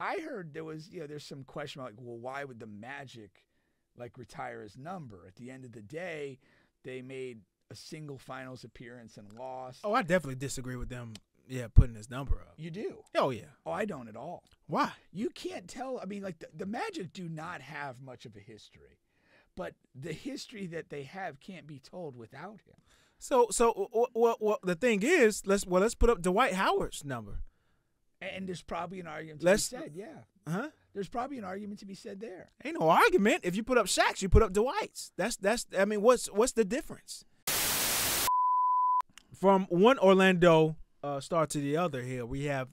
I heard there was, you know, there's some question about, like, well, why would the Magic, like, retire his number? At the end of the day, they made a single finals appearance and lost. Oh, I definitely disagree with them, yeah, putting his number up. You do? Oh, yeah. Oh, I don't at all. Why? You can't tell. I mean, like, the Magic do not have much of a history. But the history that they have can't be told without him. So the thing is, let's put up Dwight Howard's number. And there's probably an argument to be said, yeah. Huh? There's probably an argument to be said there. Ain't no argument. If you put up Shaq's, you put up Dwight's. That's. I mean, what's the difference? From one Orlando star to the other here, we have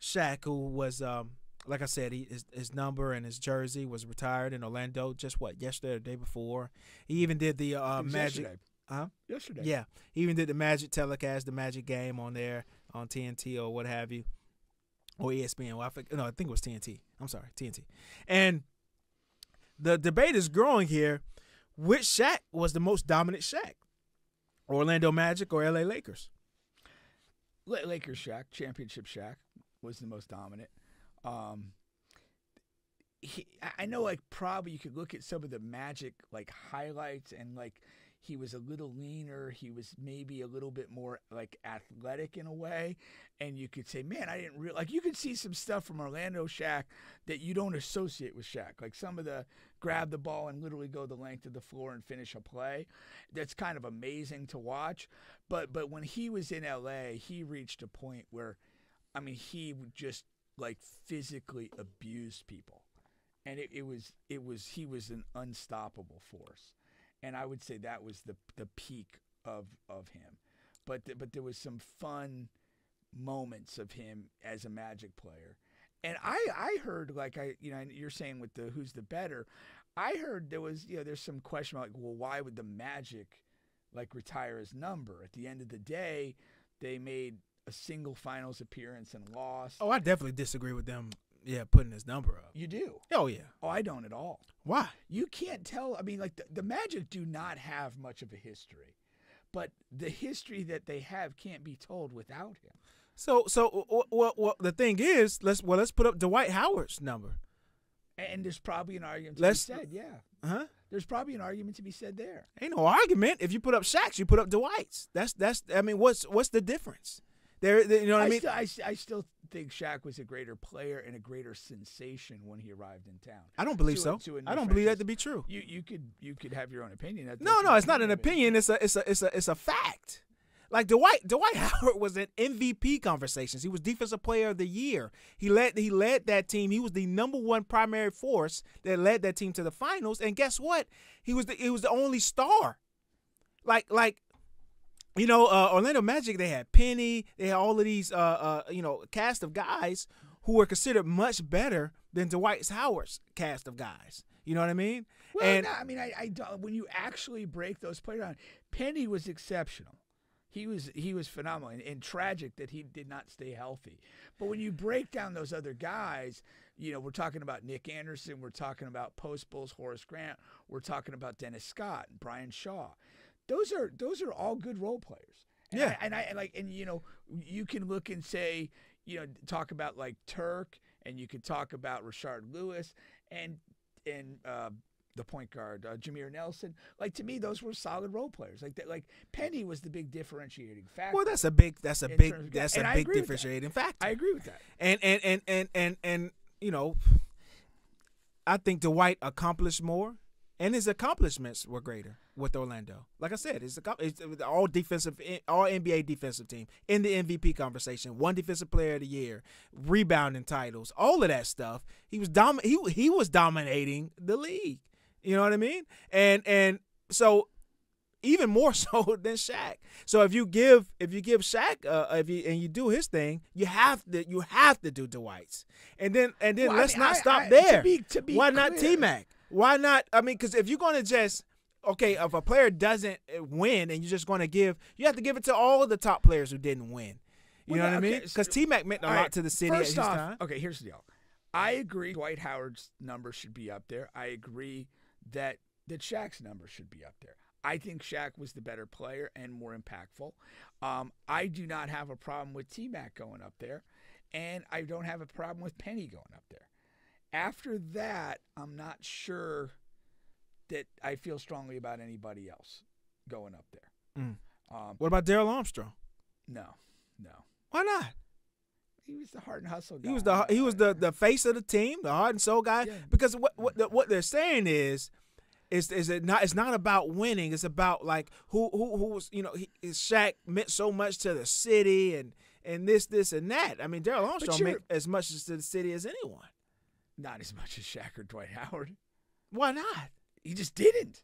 Shaq, who was, like I said, his number and his jersey was retired in Orlando just, what, yesterday or the day before? He even did the Magic. Yesterday. Huh? Yesterday. Yeah. He even did the Magic telecast, the Magic game on there, on TNT or what have you. Or ESPN. Well, I think it was TNT. I'm sorry, TNT. And the debate is growing here. Which Shaq was the most dominant Shaq? Orlando Magic or L.A. Lakers? Lakers Shaq, championship Shaq, was the most dominant. I know, like, probably you could look at some of the Magic, like, highlights and, like, he was a little leaner. He was maybe a little bit more, like, athletic in a way. And you could say, man, I didn't really – like, you could see some stuff from Orlando Shaq that you don't associate with Shaq. Like, some of the grab the ball and literally go the length of the floor and finish a play. That's kind of amazing to watch. But when he was in L.A., he reached a point where, I mean, he would just, like, physically abuse people. And he was an unstoppable force. And I would say that was the peak of him. But there was some fun moments of him as a Magic player. And I heard, like, you know, you're saying with the who's the better, I heard there was, you know, there's some question about, like, well, why would the Magic, like, retire his number? At the end of the day, they made a single finals appearance and lost. Oh, I definitely disagree with them. Yeah, putting his number up. You do? Oh, yeah. Oh, I don't at all. Why? You can't tell. I mean, like, the Magic do not have much of a history. But the history that they have can't be told without him. So the thing is, let's put up Dwight Howard's number. And there's probably an argument to be said, yeah. Huh? There's probably an argument to be said there. Ain't no argument. If you put up Shaq's, you put up Dwight's. That's I mean, what's the difference? You know what I mean? I still think Shaq was a greater player and a greater sensation when he arrived in town. I don't believe so. I don't believe that to be true. You could have your own opinion. No, it's not an opinion. It's a fact. Like Dwight Howard was in MVP conversations. He was Defensive Player of the Year. He led that team. He was the #1 primary force that led that team to the finals. And guess what? He was the only star. Like. You know, Orlando Magic, they had Penny. They had all of these, you know, cast of guys who were considered much better than Dwight Howard's cast of guys. You know what I mean? Well, and, no, I mean, when you actually break those players down, Penny was exceptional. He was phenomenal, and tragic that he did not stay healthy. But when you break down those other guys, you know, we're talking about Nick Anderson. We're talking about Post Bulls, Horace Grant. We're talking about Dennis Scott and Brian Shaw. Those are all good role players. And yeah, and you know, you can look and say, you know, talk about like Turk, and you could talk about Rashard Lewis and the point guard Jameer Nelson. Like, to me, those were solid role players. Like that, like Penny was the big differentiating factor. Well, that's a big differentiating factor. I agree with that. And you know, I think Dwight accomplished more. And his accomplishments were greater with Orlando. Like I said, it's all NBA defensive team in the MVP conversation, one Defensive Player of the Year, rebounding titles, all of that stuff. He was dominating the league. You know what I mean? And so even more so than Shaq. So if you give Shaq and you do his thing, you have to do Dwight's. And then well, let's not stop there. To be Why clear. Not T-Mac? Why not? I mean, because if you're going to just, okay, if a player doesn't win and you're just going to give, you have to give it to all of the top players who didn't win. You know what I mean? Because T-Mac meant a lot to the city at his time. Okay, here's the deal. I agree Dwight Howard's number should be up there. I agree that Shaq's number should be up there. I think Shaq was the better player and more impactful. I do not have a problem with T-Mac going up there, and I don't have a problem with Penny going up there. After that, I'm not sure that I feel strongly about anybody else going up there. Mm. What about Darrell Armstrong? No, no. Why not? He was the heart and hustle guy. He was the face of the team, the heart and soul guy. Yeah. Because what they're saying is it's not about winning. It's about like who was, you know, Shaq meant so much to the city and this and that. I mean, Darrell Armstrong meant as much to the city as anyone. Not as much as Shaq or Dwight Howard. Why not? He just didn't.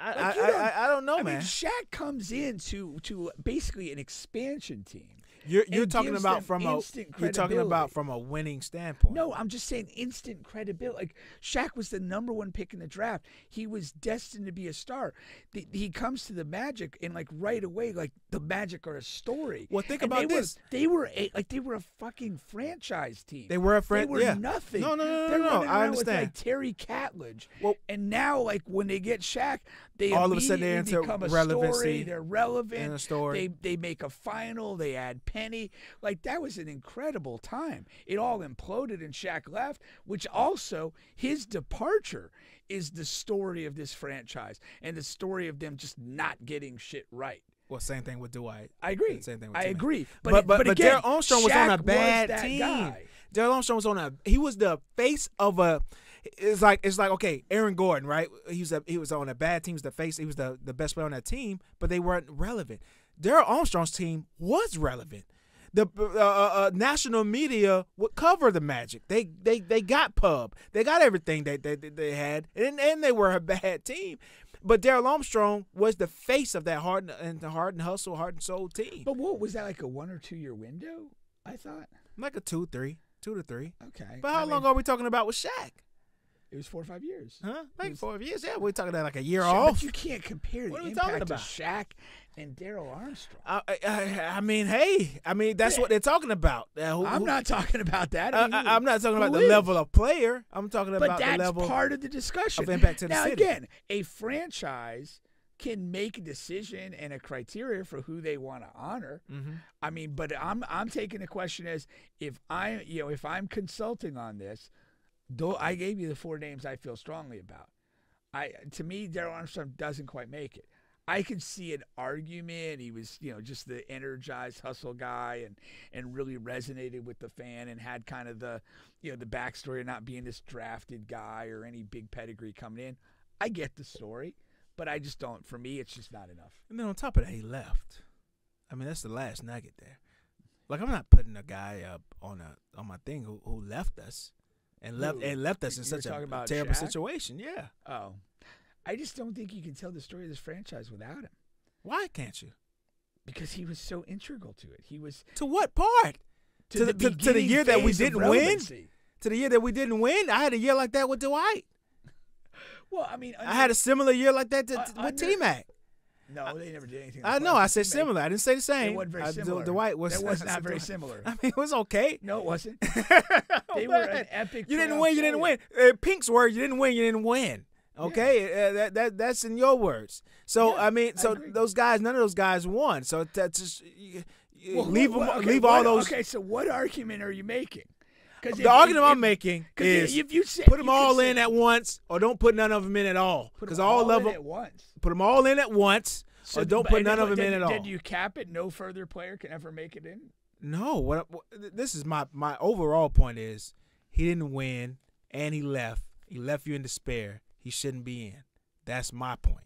I don't know, man. I mean, Shaq comes in to basically an expansion team. You're talking about from a winning standpoint. No, I'm just saying instant credibility. Like Shaq was the #1 pick in the draft. He was destined to be a star. He comes to the Magic and like right away, like the Magic are a story. Well, they were a fucking franchise team. They were nothing. No. I understand. With, like, Terry Catledge. Well, and now like when they get Shaq, they all of a sudden they become a story. They're relevant. And a story. They make a final. They add Penny. Like, that was an incredible time. It all imploded and Shaq left, which also his departure is the story of this franchise and the story of them just not getting shit right. Well, same thing with Dwight. I agree. Same thing with T-Mac. I agree. But again, Darrell Armstrong was on a bad team. Darrell Armstrong was on a – he was the face of a – It's like okay, Aaron Gordon, right? He was on a bad team. He was the best player on that team, but they weren't relevant. Darrell Armstrong's team was relevant. The national media would cover the Magic. They got pub. They got everything that they had, and they were a bad team. But Darrell Armstrong was the face of that heart and hustle, heart and soul team. But what was that, like a 1 or 2 year window? I thought like a 2 to 3. Okay, but how long are we talking about with Shaq? It was 4 or 5 years. Huh? Like 4 years? Yeah, we're talking about like a year off. But you can't compare the impact of Shaq and Darrell Armstrong. I mean, hey, I mean, that's what they're talking about. I'm not talking about that. I'm not talking about the level of player. I'm talking about the level. But that's part of the discussion. Of impact to the city. Now, again, a franchise can make a decision and a criteria for who they want to honor. Mm-hmm. I mean, but I'm taking the question as if I'm consulting on this. Though I gave you the 4 names I feel strongly about. To me, Darrell Armstrong doesn't quite make it. I can see an argument. He was, you know, just the energized hustle guy and really resonated with the fan and had kind of the, you know, the backstory of not being this drafted guy or any big pedigree coming in. I get the story, but I just don't. For me, it's just not enough. And then on top of that, he left. I mean, that's the last nugget there. Like, I'm not putting a guy up on my thing who left us. And left us in such a terrible situation. Yeah. Oh, I just don't think you can tell the story of this franchise without him. Why can't you? Because he was so integral to it. He was to what part? To the year that we didn't win. To the year that we didn't win. I had a year like that with Dwight. Well, I mean, I had a similar year like that with T-Mac. No, they never did anything. I know. I said similar. I didn't say the same. It wasn't very similar. Dwight was. That was not very similar. I mean, it was okay. No, it wasn't. They were an epic. You didn't win. You didn't win. Pink's word. You didn't win. You didn't win. Okay, yeah. That's in your words. So yeah, I mean, so those guys, none of those guys won. So that's just leave all those. Okay, so what argument are you making? The argument I'm making is put them all in at once, or don't put none of them in at all. Because all of them at once. Put them all in at once, or don't put none of them in at all. Did you cap it? No further player can ever make it in. No. What this is my overall point is he didn't win and he left. He left you in despair. He shouldn't be in. That's my point.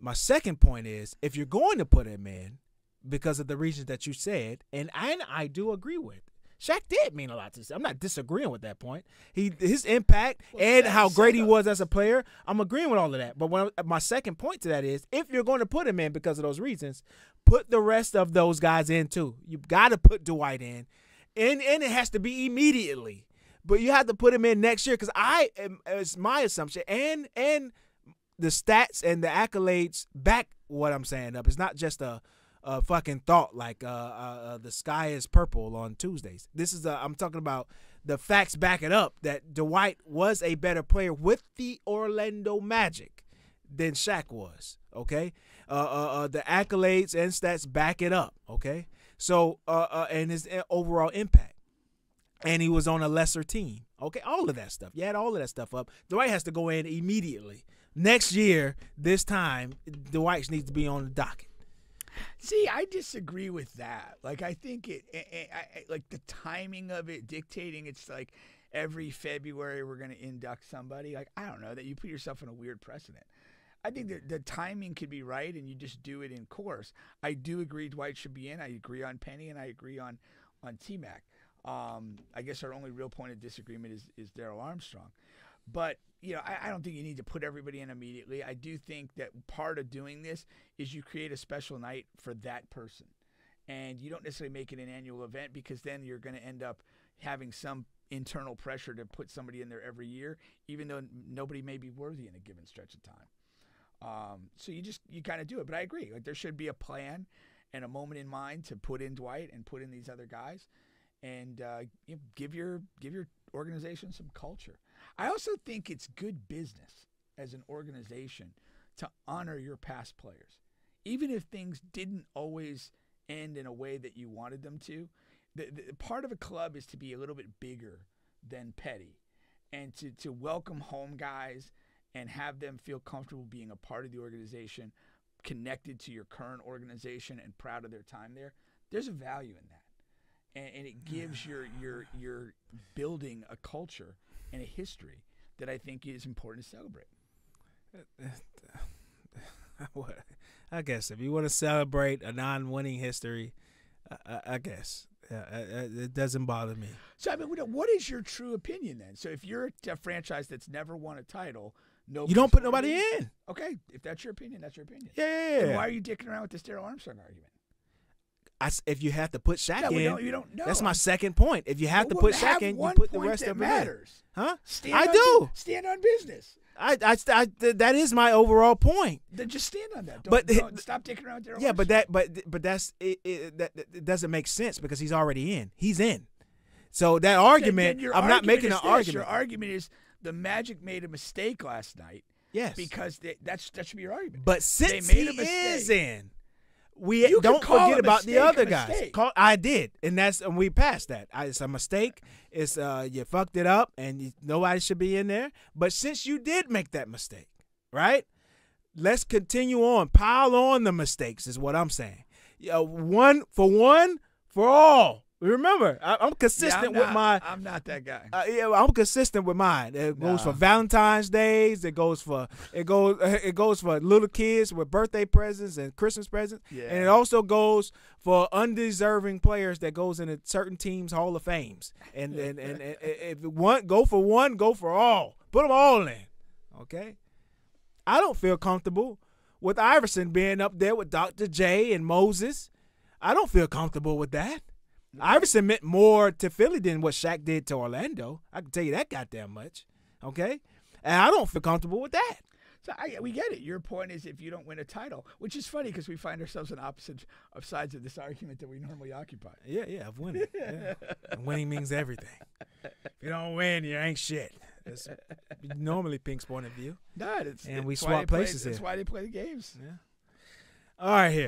My second point is if you're going to put him in because of the reasons that you said, and I do agree with. Shaq did mean a lot to us. I'm not disagreeing with that point. His impact and how great he was as a player, I'm agreeing with all of that. But my second point to that is, if you're going to put him in because of those reasons, put the rest of those guys in too. You've got to put Dwight in, and it has to be immediately. But you have to put him in next year because it's my assumption, and the stats and the accolades back what I'm saying up. It's not just a fucking thought like the sky is purple on Tuesdays. This is I'm talking about the facts back it up that Dwight was a better player with the Orlando Magic than Shaq was. Okay, the accolades and stats back it up. Okay, so and his overall impact. and he was on a lesser team. Okay, all of that stuff. You had all of that stuff up. Dwight has to go in immediately. Next year, this time, Dwight needs to be on the docket. See, I disagree with that. Like, I think like the timing of it dictating, it's like every February we're going to induct somebody. Like, I don't know, that you put yourself in a weird precedent. I think that the timing could be right, and you just do it in course. I do agree Dwight should be in. I agree on Penny, and I agree on T-Mac. I guess our only real point of disagreement is Darrell Armstrong. But, you know, I don't think you need to put everybody in immediately. I do think that part of doing this is you create a special night for that person. And you don't necessarily make it an annual event, because then you're going to end up having some internal pressure to put somebody in there every year, even though nobody may be worthy in a given stretch of time. So you kind of do it. But I agree. Like, there should be a plan and a moment in mind to put in Dwight and put in these other guys. And you know, give your organization some culture. I also think it's good business as an organization to honor your past players, even if things didn't always end in a way that you wanted them to. The part of a club is to be a little bit bigger than petty, and to welcome home guys and have them feel comfortable being a part of the organization, connected to your current organization, and proud of their time there. There's a value in that. And it gives your building a culture and a history that I think is important to celebrate. I guess if you want to celebrate a non-winning history, I guess it doesn't bother me. So I mean, what is your true opinion then? So if you're a franchise that's never won a title, you don't put nobody in. Okay, if that's your opinion, that's your opinion. Yeah. Then why are you dicking around with this Darrell Armstrong argument? If you have to put Shaq in, you don't know. That's my second point. If you have to put Shaq in, you put the rest of matters. Huh? Stand on business. That is my overall point. Then just stand on that. Don't stop taking around Darrell. Yeah, but that's it doesn't make sense, because he's already in. He's in. So that argument, I'm not making an argument. Your argument is the Magic made a mistake last night. Yes, because that should be your argument. But since he is in, you don't forget about the other guys. I did, and we passed that. It's a mistake. It's you fucked it up, and nobody should be in there. But since you did make that mistake, right? Let's continue on. Pile on the mistakes is what I'm saying. One for all. Remember, I'm consistent with mine. I'm not that guy. I'm consistent with mine. It goes for Valentine's Days. It goes for little kids with birthday presents and Christmas presents. Yeah. And it also goes for undeserving players that goes into certain teams' Hall of Fames. And if one go for one, go for all. Put them all in. Okay. I don't feel comfortable with Iverson being up there with Dr. J and Moses. I don't feel comfortable with that. Iverson meant more to Philly than what Shaq did to Orlando. I can tell you that goddamn much, okay? And I don't feel comfortable with that. So we get it. Your point is if you don't win a title, which is funny because we find ourselves on opposite sides of this argument that we normally occupy. Yeah, of winning. Yeah. And winning means everything. If you don't win, you ain't shit. That's normally Pink's point of view. No, and we swap places here. That's why they play the games. Yeah. All right, here.